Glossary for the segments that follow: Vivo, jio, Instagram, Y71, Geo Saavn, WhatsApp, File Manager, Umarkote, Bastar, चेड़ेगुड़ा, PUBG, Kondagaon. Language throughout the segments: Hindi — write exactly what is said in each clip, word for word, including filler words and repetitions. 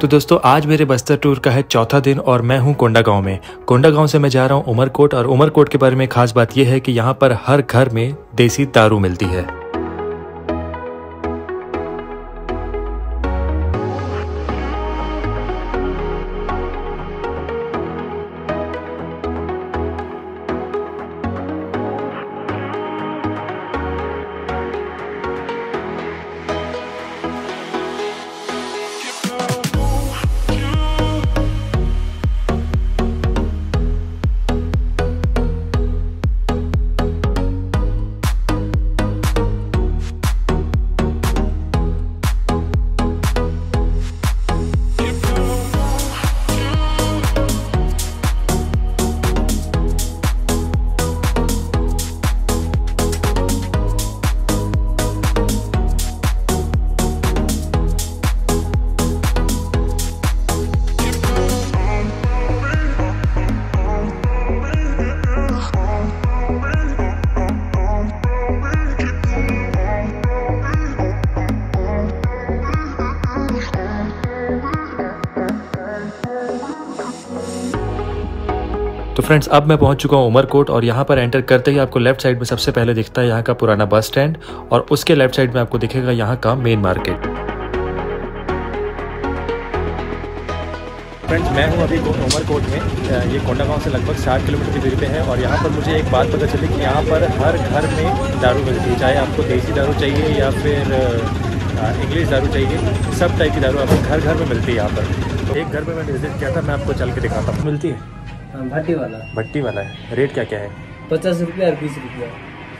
तो दोस्तों आज मेरे बस्तर टूर का है चौथा दिन और मैं हूं कोंडागांव में। कोंडागांव से मैं जा रहा हूं उमरकोट, और उमरकोट के बारे में खास बात यह है कि यहां पर हर घर में देसी दारू मिलती है। तो फ्रेंड्स अब मैं पहुंच चुका हूं उमरकोट, और यहां पर एंटर करते ही आपको लेफ्ट साइड में सबसे पहले दिखता है यहां का पुराना बस स्टैंड, और उसके लेफ्ट साइड में आपको दिखेगा यहां का मेन मार्केट। फ्रेंड्स मैं हूं अभी उमरकोट में, ये कोंडागांव से लगभग साठ किलोमीटर की दूरी पे है, और यहां पर मुझे एक बात पता चली कि यहां पर हर घर में दारू मिलती है। चाहे आपको देसी दारू चाहिए या फिर इंग्लिश दारू चाहिए, सब टाइप की दारू आपको घर घर में मिलती है यहाँ पर। तो एक घर में मैंने विजिट किया था, मैं आपको चल के दिखाता हूँ। मिलती है भट्टी वाला भट्टी वाला है। रेट क्या क्या है? पचास रुपया और बीस रुपया।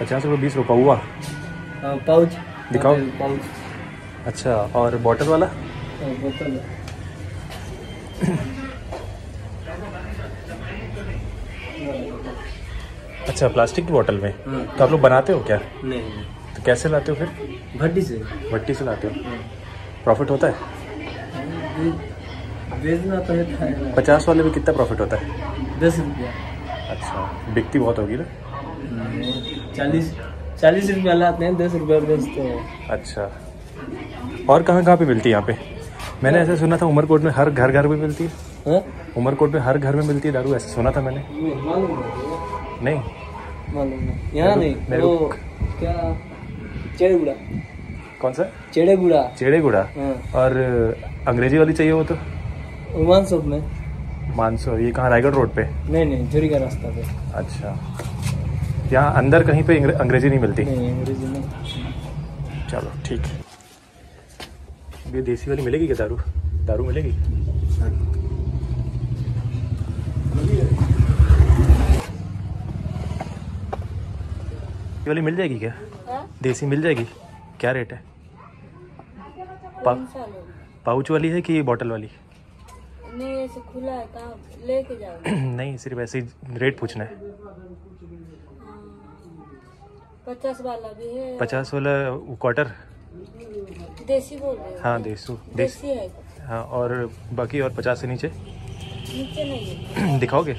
पचास रुपये बीस रुपये हुआ पाउच। दिखाओ पाउच। अच्छा, और बॉटल वाला? बोतल। अच्छा, प्लास्टिक की बॉटल में। तो आप लोग बनाते हो क्या? नहीं। तो कैसे लाते हो फिर? भट्टी से। भट्टी से लाते हो। प्रॉफिट होता है? बेचना तो है। पचास वाले में कितना प्रॉफिट होता है? दस रुपया। अच्छा, बिकती बहुत होगी ना? चालीस चालीस रुपया लाते हैं, दस रुपया बेचते हैं। अच्छा, और कहाँ कहाँ पे मिलती है यहाँ पे? मैंने ऐसा सुना था उमरकोट में हर घर घर में मिलती है। हा? उमरकोट में हर घर में मिलती है दारू, ऐसा सुना था मैंने। नहीं यहाँ नहीं, क्या? कौन सा? चेड़ेगुड़ा। चेड़ेगुड़ा। और अंग्रेजी वाली चाहिए वो तो मानसो में। मानसो ये कहाँ? रायगढ़ रोड पे? नहीं नहीं, झुरी का रास्ता पे। अच्छा, यहाँ अंदर कहीं पे अंग्रेजी नहीं मिलती? नहीं, अंग्रेजी नहीं। चलो ठीक है। ये देसी वाली मिलेगी क्या दारू? दारू मिलेगी? वाली मिल जाएगी क्या? हा? देसी मिल जाएगी? क्या रेट है? पा, पाउच वाली है कि बोतल वाली? नहीं, ऐसे खुला है, कहाँ लेके जाओगे? नहीं, सिर्फ ऐसे ही रेट पूछना है। पचास वाला भी है। पचास वाला क्वार्टर देसी बोल रहे हैं? हाँ, देसू देसी है। हाँ, और बाकी और पचास से नीचे नीचे नहीं। दिखाओगे?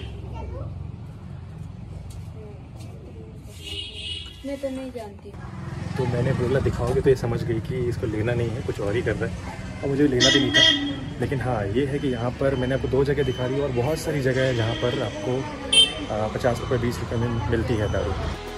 मैं तो नहीं जानती। तो मैंने बोला दिखाओगे तो ये समझ गई कि इसको लेना नहीं है, कुछ और ही कर रहा है, और मुझे लेना भी नहीं था। लेकिन हाँ, ये है कि यहाँ पर मैंने आपको दो जगह दिखा दी, और बहुत सारी जगह है जहाँ पर आपको पचास रुपये बीस रुपये में मिलती है दारू।